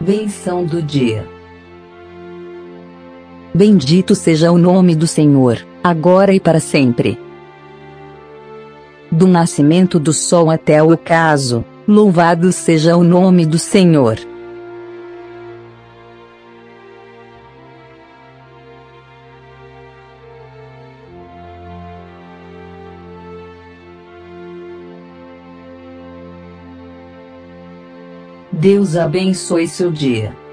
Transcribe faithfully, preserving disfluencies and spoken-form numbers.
Benção do dia. Bendito seja o nome do Senhor, agora e para sempre. Do nascimento do sol até o ocaso, louvado seja o nome do Senhor. Deus abençoe seu dia.